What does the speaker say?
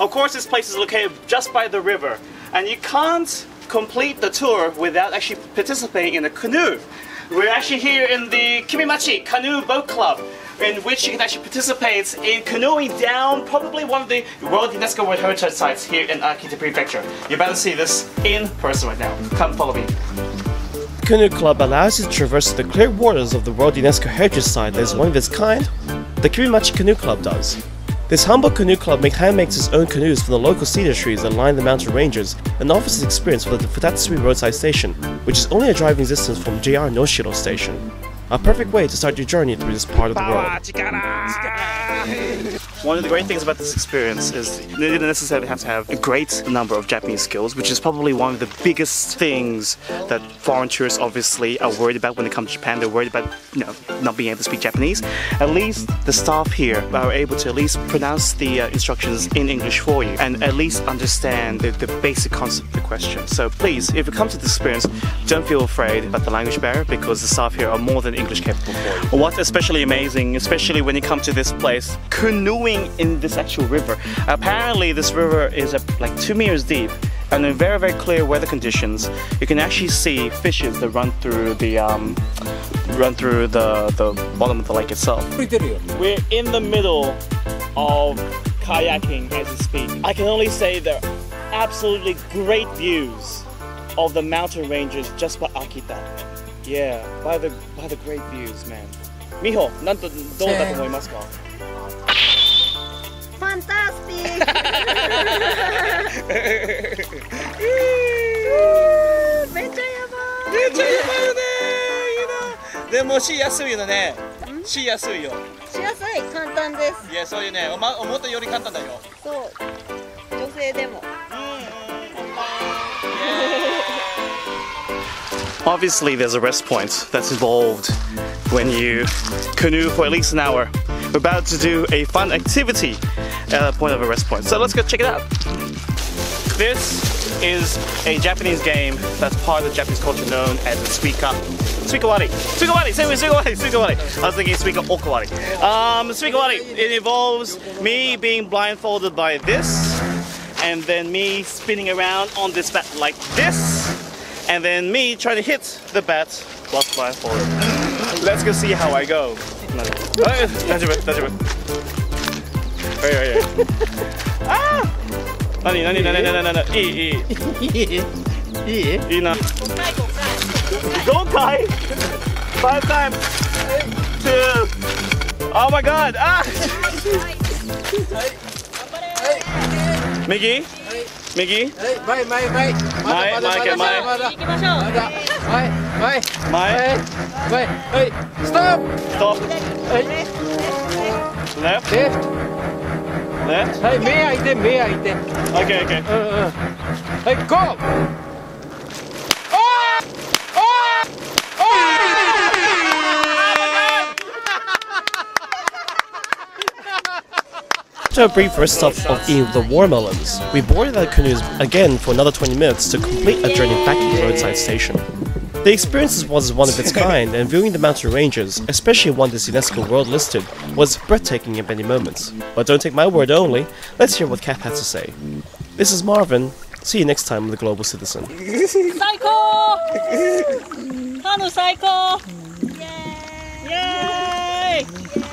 Of course, this place is located just by the river, and you can't complete the tour without actually participating in a canoe. We're actually here in the Kimimachi Canoe Boat Club, in which you can actually participate in canoeing down probably one of the World UNESCO World Heritage Sites here in Akita Prefecture. You're about to see this in person right now. Come follow me. Canoe Club allows you to traverse the clear waters of the World UNESCO Heritage Site that is one of its kind. The Kimimachi Canoe Club does. This humble canoe club handmakes its own canoes from the local cedar trees that line the mountain ranges and offers its experience for the Futatsui Roadside Station, which is only a driving distance from JR Noshiro Station. A perfect way to start your journey through this part of the world. One of the great things about this experience is you don't necessarily have to have a great number of Japanese skills, which is probably one of the biggest things that foreign tourists obviously are worried about when they come to Japan. They're worried about, you know, not being able to speak Japanese. At least the staff here are able to at least pronounce the instructions in English for you and at least understand the basic concept of the question. So please, if it comes to this experience, don't feel afraid about the language barrier, because the staff here are more than English capable for you. What's especially amazing, especially when you come to this place, canoeing in this actual river. Apparently this river is like 2 meters deep, and in very, very clear weather conditions, you can actually see fishes that run through the bottom of the lake itself. We're in the middle of kayaking as we speak. I can only say there are absolutely great views of the mountain ranges just by Akita. Yeah, by the great views, man. Miho, fantastic! Obviously, there's a rest point that's involved when you canoe for at least an hour. We're about to do a fun activity at the point of a rest point, so let's go check it out. This is a Japanese game that's part of the Japanese culture known as the Suikawari. I was thinking Suikawari. Suikawari. It involves me being blindfolded by this, and then me spinning around on this bat like this, and then me trying to hit the bat whilst blindfolded. Let's go see how I go. Gokai! 5 times! 2! Oh my god! Ah! Miggy? Miggy? Stop! Stop! Left? Left? Okay, okay. Go! Oh! Oh! Oh! After a brief first stop of eating the watermelons, we boarded our canoes again for another 20 minutes to complete a journey back to the roadside station. The experience was one of its kind, and viewing the mountain ranges, especially one that's UNESCO World Listed, was breathtaking in many moments. But don't take my word only, let's hear what Kath has to say. This is Marvin, see you next time on The Global Citizen. Psycho! Hanu Psycho! Yay! Yay!